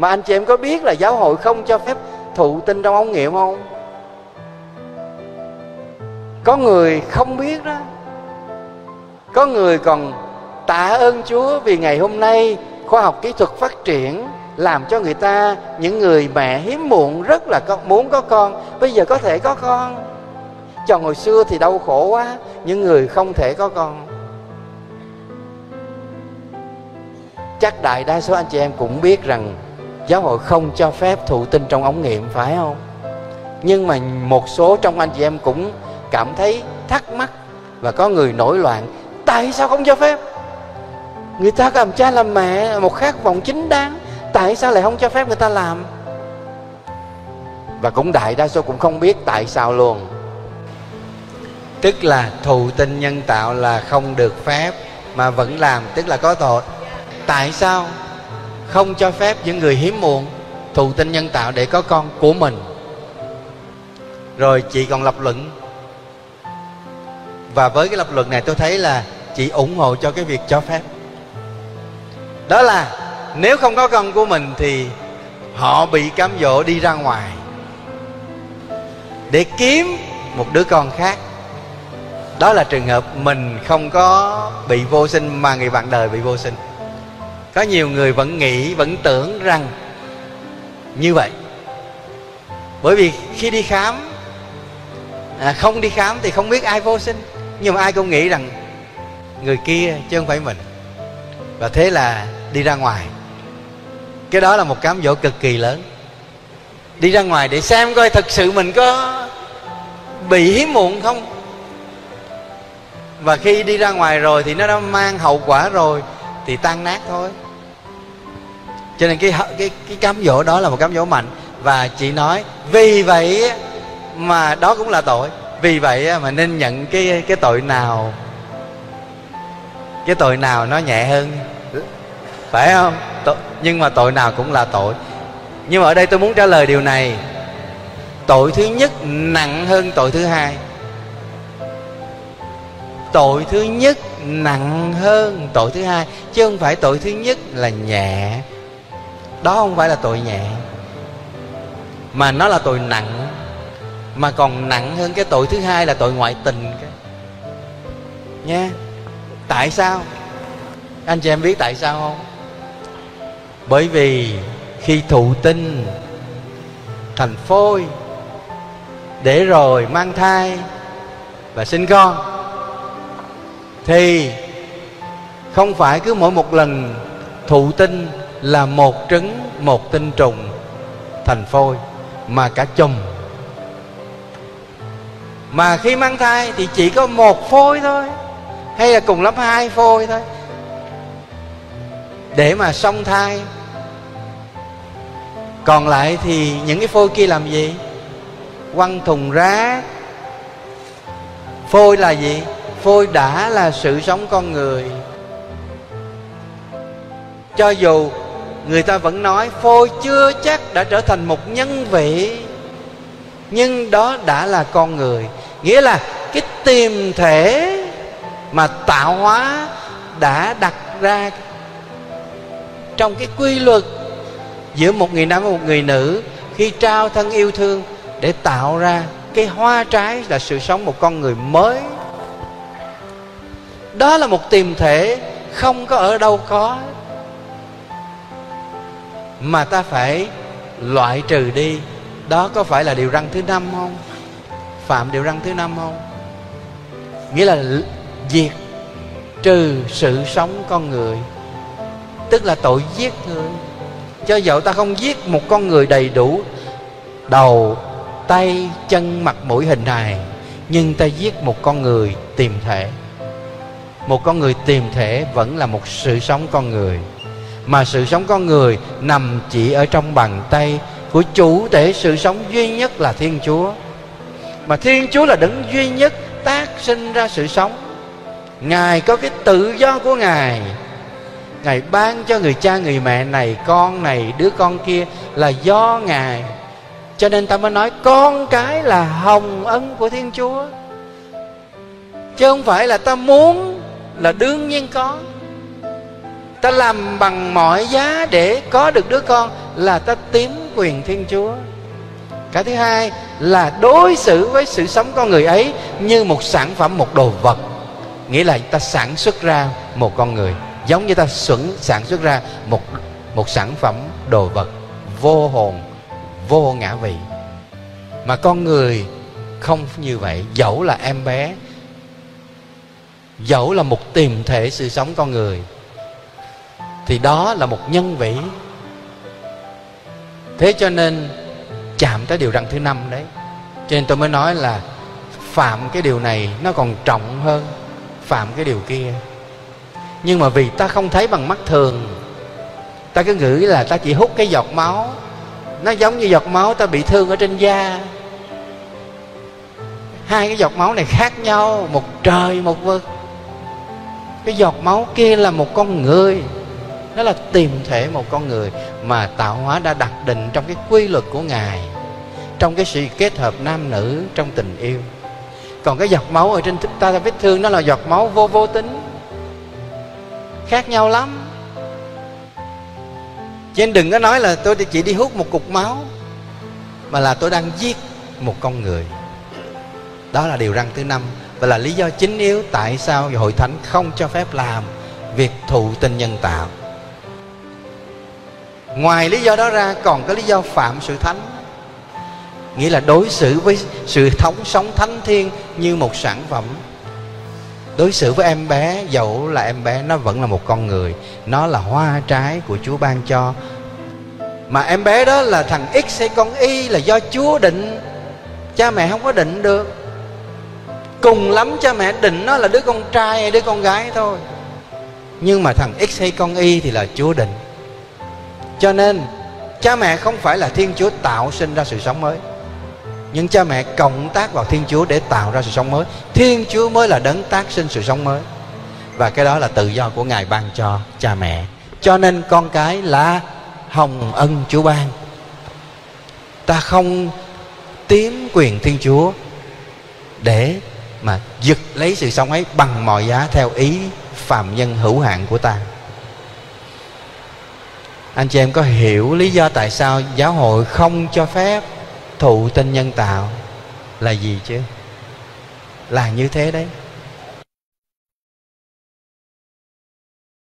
Mà anh chị em có biết là giáo hội không cho phép thụ tinh trong ống nghiệm không? Có người không biết đó. Có người còn tạ ơn Chúa vì ngày hôm nay khoa học kỹ thuật phát triển làm cho người ta, những người mẹ hiếm muộn rất là muốn có con, bây giờ có thể có con. Cho hồi xưa thì đau khổ quá, những người không thể có con. Chắc đại đa số anh chị em cũng biết rằng giáo hội không cho phép thụ tinh trong ống nghiệm, phải không? Nhưng mà một số trong anh chị em cũng cảm thấy thắc mắc và có người nổi loạn. Tại sao không cho phép? Người ta làm cha làm mẹ một khát vọng chính đáng, tại sao lại không cho phép người ta làm? Và cũng đại đa số cũng không biết tại sao luôn. Tức là thụ tinh nhân tạo là không được phép mà vẫn làm, tức là có tội. Tại sao không cho phép những người hiếm muộn thụ tinh nhân tạo để có con của mình? Rồi chị còn lập luận. Và với cái lập luận này tôi thấy là chị ủng hộ cho cái việc cho phép. Đó là nếu không có con của mình thì họ bị cám dỗ đi ra ngoài để kiếm một đứa con khác. Đó là trường hợp mình không có bị vô sinh mà người bạn đời bị vô sinh. Có nhiều người vẫn nghĩ, vẫn tưởng rằng như vậy. Bởi vì khi đi khám, không đi khám thì không biết ai vô sinh. Nhưng mà ai cũng nghĩ rằng người kia chứ không phải mình. Và thế là đi ra ngoài. Cái đó là một cám dỗ cực kỳ lớn. Đi ra ngoài để xem coi thật sự mình có bị hiếm muộn không. Và khi đi ra ngoài rồi thì nó đã mang hậu quả rồi thì tan nát thôi. Cho nên cái cám dỗ đó là một cám dỗ mạnh. Và chị nói vì vậy mà đó cũng là tội. Vì vậy mà nên nhận cái tội nào, cái tội nào nó nhẹ hơn, phải không? Nhưng mà tội nào cũng là tội. Nhưng mà ở đây tôi muốn trả lời điều này. Tội thứ nhất nặng hơn tội thứ hai. Tội thứ nhất nặng hơn tội thứ hai, chứ không phải tội thứ nhất là nhẹ. Đó không phải là tội nhẹ, mà nó là tội nặng. Mà còn nặng hơn cái tội thứ hai là tội ngoại tình nha. Tại sao? Anh chị em biết tại sao không? Bởi vì khi thụ tinh thành phôi để rồi mang thai và sinh con thì không phải cứ mỗi một lần thụ tinh là một trứng, một tinh trùng thành phôi, mà cả chùm. Mà khi mang thai thì chỉ có một phôi thôi, hay là cùng lắm hai phôi thôi, để mà song thai. Còn lại thì những cái phôi kia làm gì? Quăng thùng rác. Phôi là gì? Phôi đã là sự sống con người. Cho dù người ta vẫn nói phôi chưa chắc đã trở thành một nhân vị, nhưng đó đã là con người. Nghĩa là cái tiềm thể mà tạo hóa đã đặt ra trong cái quy luật giữa một người nam và một người nữ khi trao thân yêu thương để tạo ra cái hoa trái là sự sống một con người mới. Đó là một tiềm thể không có ở đâu có, mà ta phải loại trừ đi. Đó có phải là điều răn thứ 5 không? Phạm điều răn thứ 5 không? Nghĩa là diệt trừ sự sống con người, tức là tội giết người. Cho dẫu ta không giết một con người đầy đủ đầu, tay, chân, mặt, mũi, hình hài, nhưng ta giết một con người tiềm thể. Một con người tiềm thể vẫn là một sự sống con người, mà sự sống con người nằm chỉ ở trong bàn tay của chủ thể sự sống duy nhất là Thiên Chúa. Mà Thiên Chúa là đấng duy nhất tác sinh ra sự sống. Ngài có cái tự do của Ngài. Ngài ban cho người cha người mẹ này, con này, đứa con kia là do Ngài. Cho nên ta mới nói con cái là hồng ân của Thiên Chúa, chứ không phải là ta muốn là đương nhiên có. Ta làm bằng mọi giá để có được đứa con là ta tiếm quyền Thiên Chúa. Cái thứ hai là đối xử với sự sống con người ấy như một sản phẩm, một đồ vật. Nghĩa là ta sản xuất ra một con người, giống như ta sản xuất ra một sản phẩm đồ vật vô hồn, vô ngã vị. Mà con người không như vậy, dẫu là em bé, dẫu là một tiềm thể sự sống con người, thì đó là một nhân vĩ. Thế cho nên chạm tới điều răn thứ 5 đấy. Cho nên tôi mới nói là phạm cái điều này nó còn trọng hơn phạm cái điều kia. Nhưng mà vì ta không thấy bằng mắt thường, ta cứ nghĩ là ta chỉ hút cái giọt máu, nó giống như giọt máu ta bị thương ở trên da. Hai cái giọt máu này khác nhau, một trời một vực. Cái giọt máu kia là một con người, nó là tiềm thể một con người mà tạo hóa đã đặt định trong cái quy luật của Ngài, trong cái sự kết hợp nam nữ trong tình yêu. Còn cái giọt máu ở trên ta vết thương, nó là giọt máu vô tính, khác nhau lắm. Chứ đừng có nói là tôi chỉ đi hút một cục máu, mà là tôi đang giết một con người. Đó là điều răn thứ 5, và là lý do chính yếu tại sao Hội Thánh không cho phép làm việc thụ tinh nhân tạo. Ngoài lý do đó ra còn có lý do phạm sự thánh, nghĩa là đối xử với sự sống thánh thiên như một sản phẩm. Đối xử với em bé, dẫu là em bé nó vẫn là một con người, nó là hoa trái của Chúa ban cho. Mà em bé đó là thằng X hay con Y là do Chúa định, cha mẹ không có định được. Cùng lắm cha mẹ định nó là đứa con trai hay đứa con gái thôi, nhưng mà thằng X hay con Y thì là Chúa định. Cho nên cha mẹ không phải là Thiên Chúa tạo sinh ra sự sống mới, nhưng cha mẹ cộng tác vào Thiên Chúa để tạo ra sự sống mới. Thiên Chúa mới là đấng tác sinh sự sống mới, và cái đó là tự do của Ngài ban cho cha mẹ. Cho nên con cái là hồng ân Chúa ban. Ta không tiếm quyền Thiên Chúa để mà giật lấy sự sống ấy bằng mọi giá theo ý phàm nhân hữu hạn của ta. Anh chị em có hiểu lý do tại sao giáo hội không cho phép thụ tinh nhân tạo là gì chứ? Là như thế đấy.